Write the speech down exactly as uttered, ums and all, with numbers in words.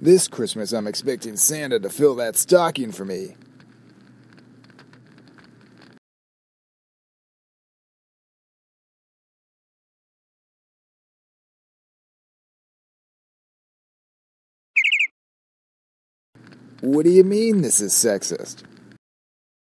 This Christmas, I'm expecting Santa to fill that stocking for me. What do you mean this is sexist?